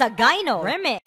Sagayno Remix.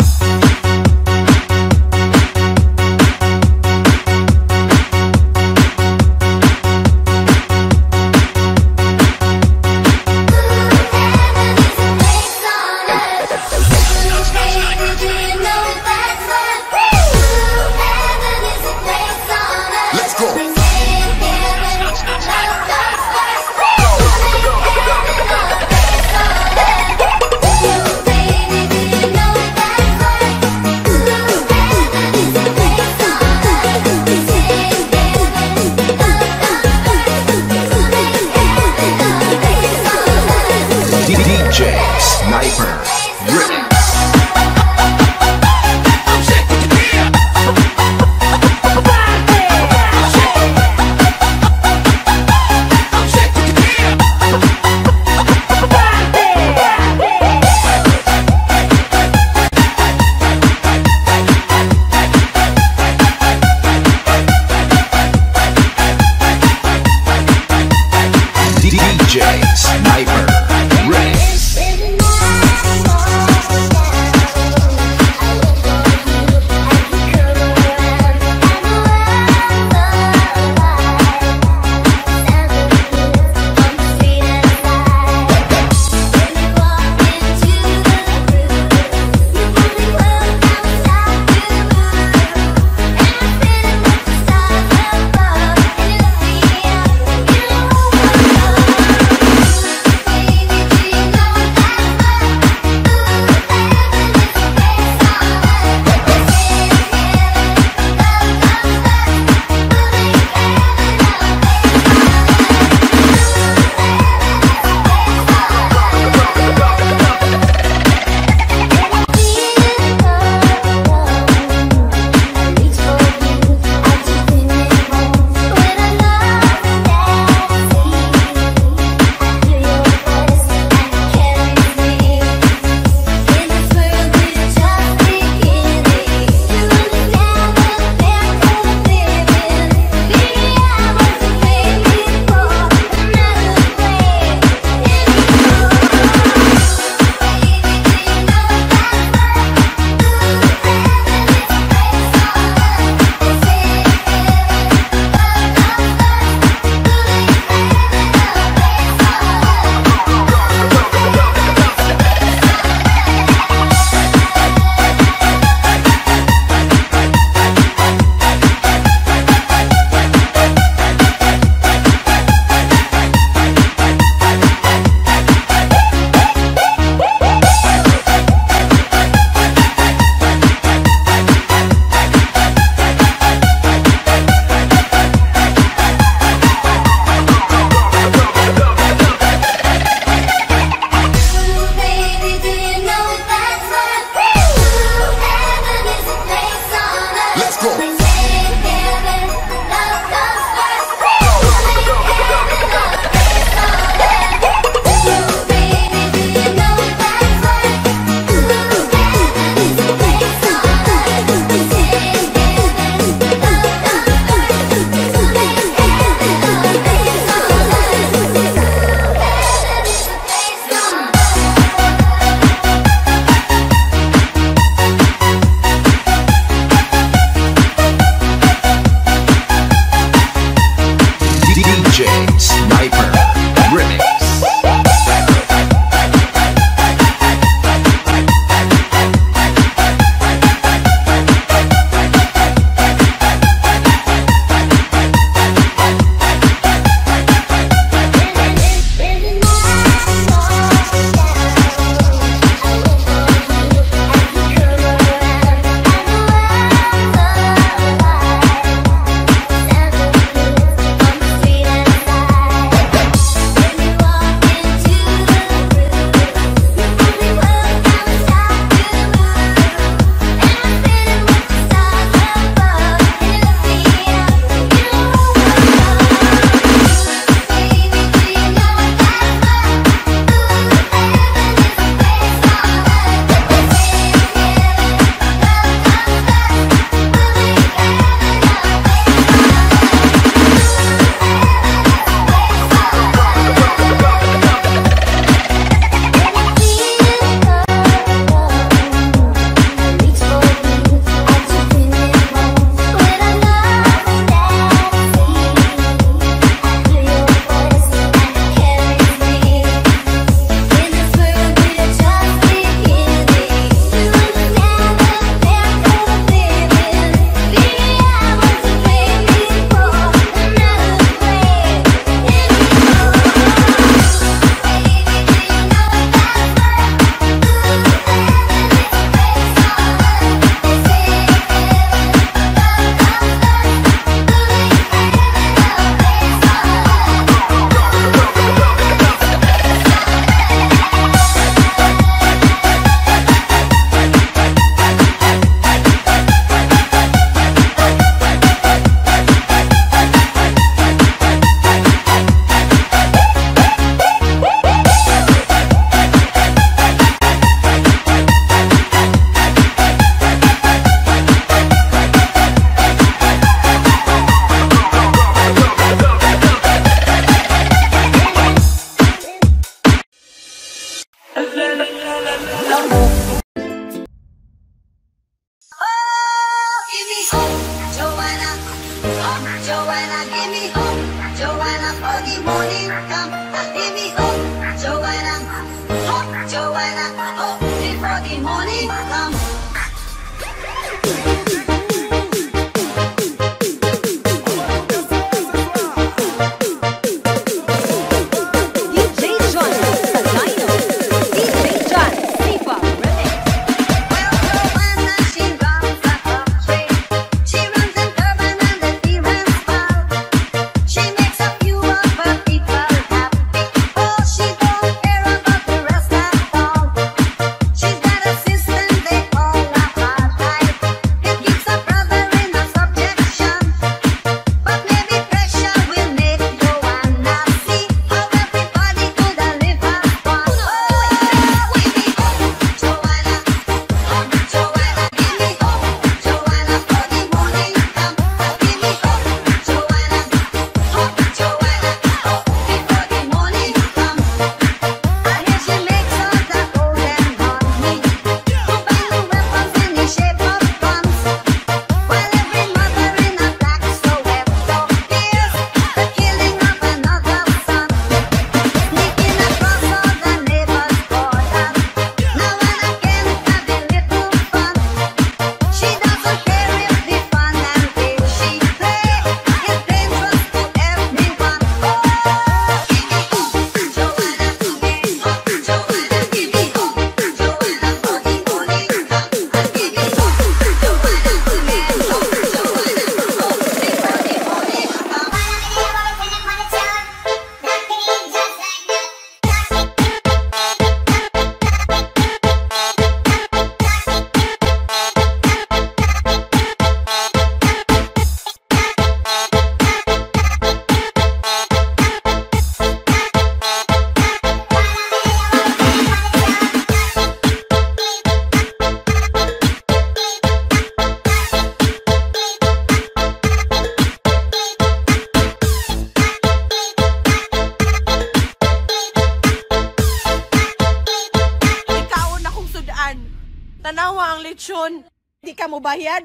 Tanawa ang lechon. Di ka mo bayad.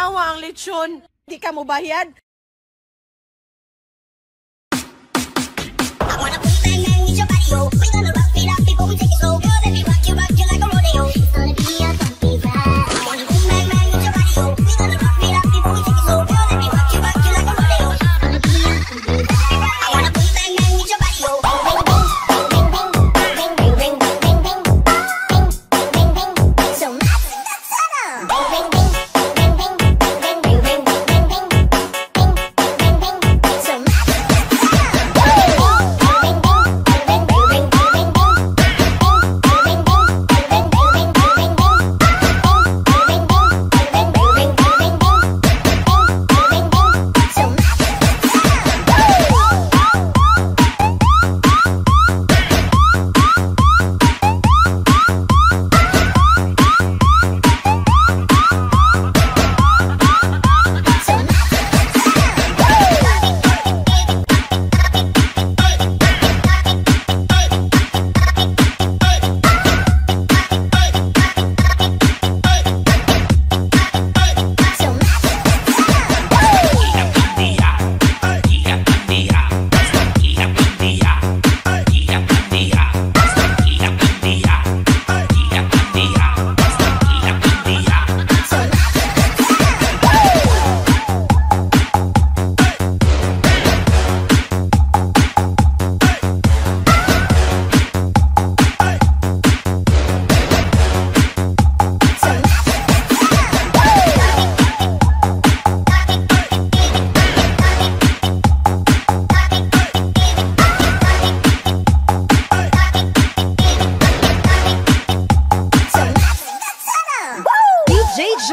Tanawa ang lechon, di ka mo bayad.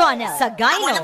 Jonel Sagayno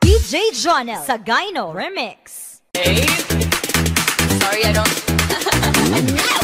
DJ Jonel Sagayno Remix. Hey. Sorry, I don't. Hello?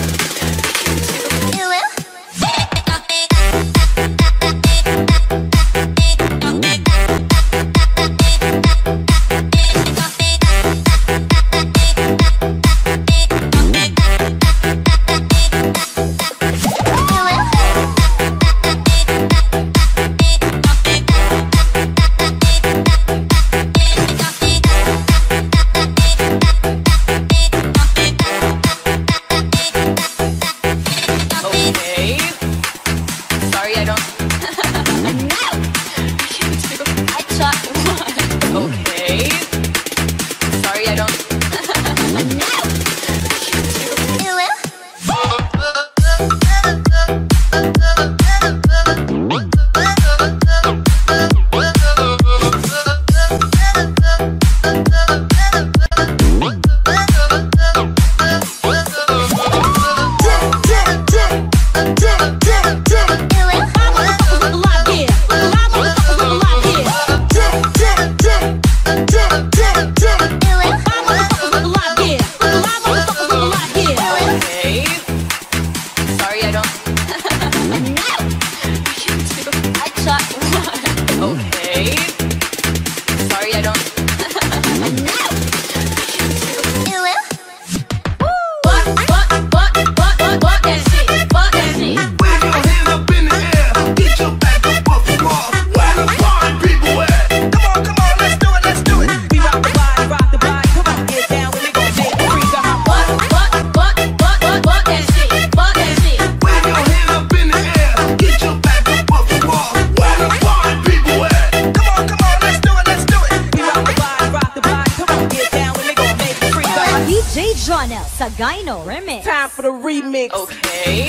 Jonel Sagayno Remix. Time for the remix. Okay.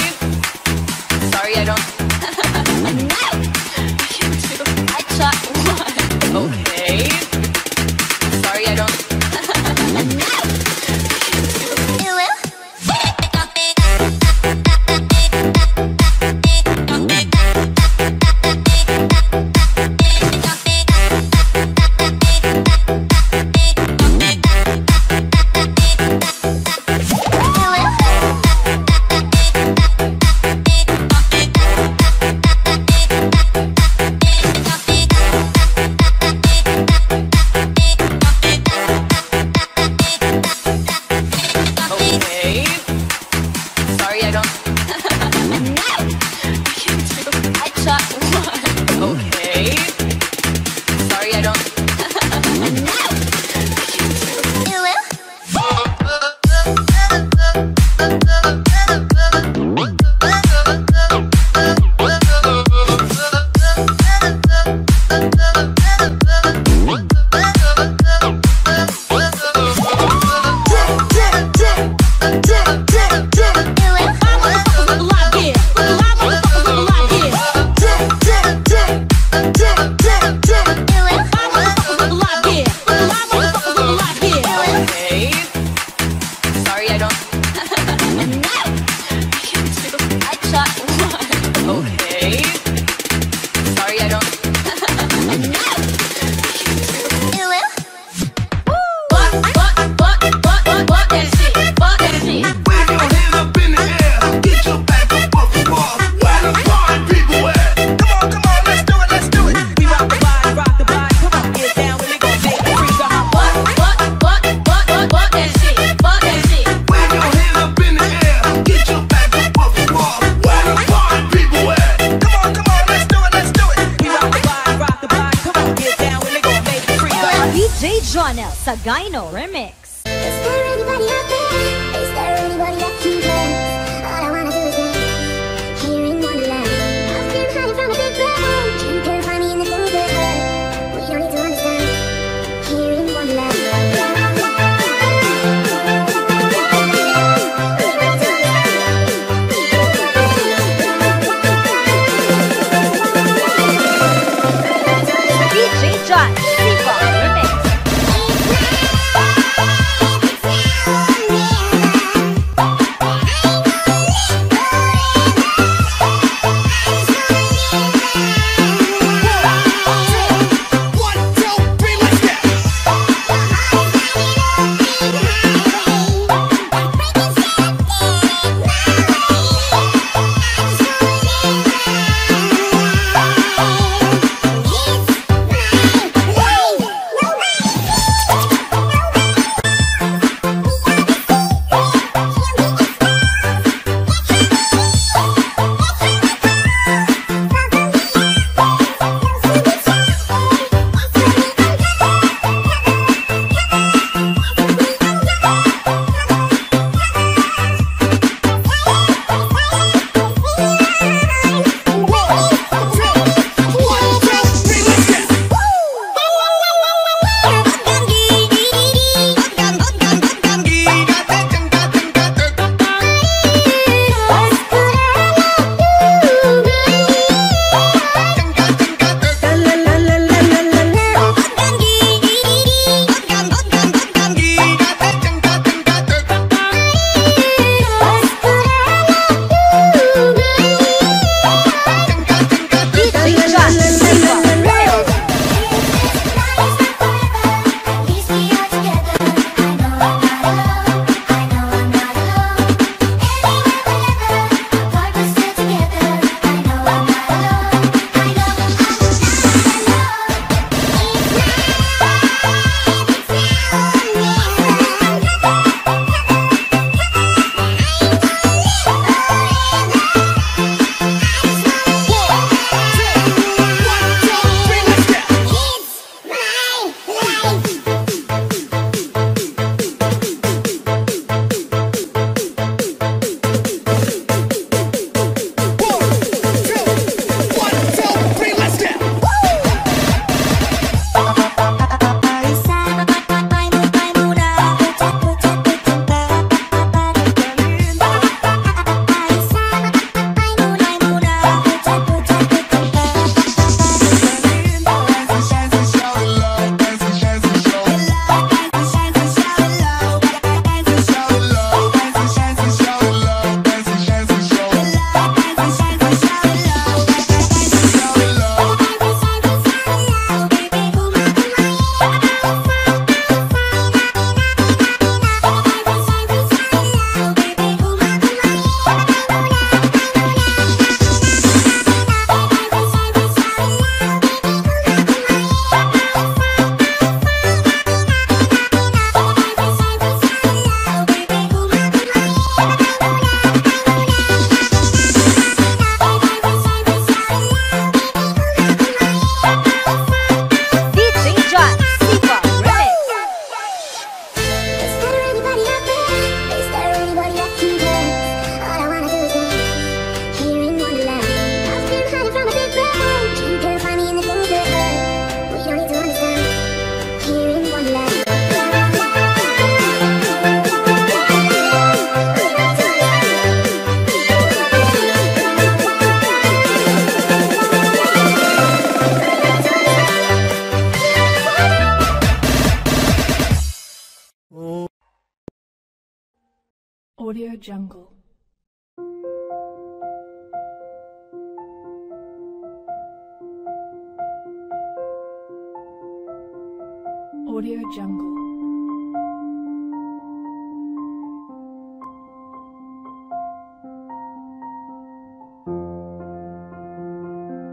Sorry, I don't. I shot one. Okay. Sorry, I don't. Sagayno Remix. Is there anybody out there? Is there anybody that can blame? Audio Jungle.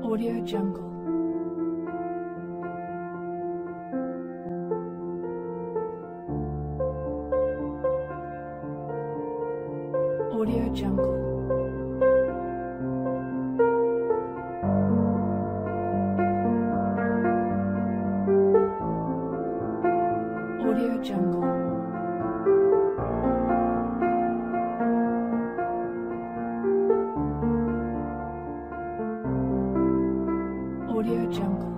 Audio Jungle. Audio Jungle. Audio Jungle. Audio Audio Jungle.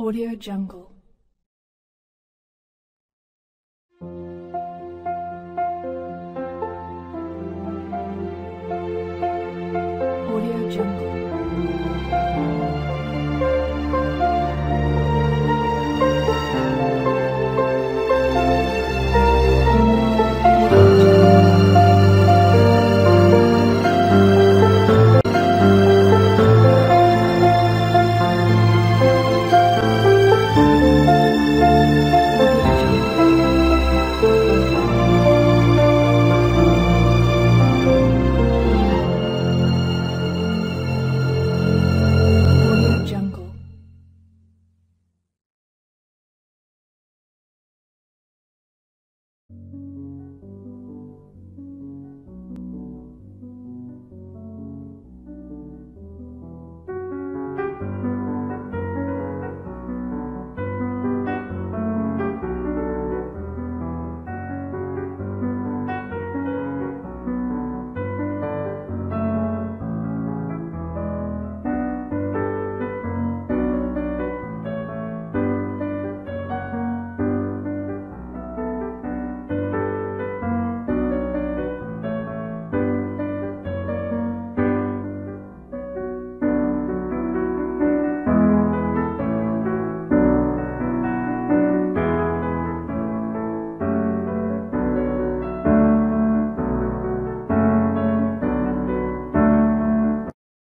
Audio Jungle.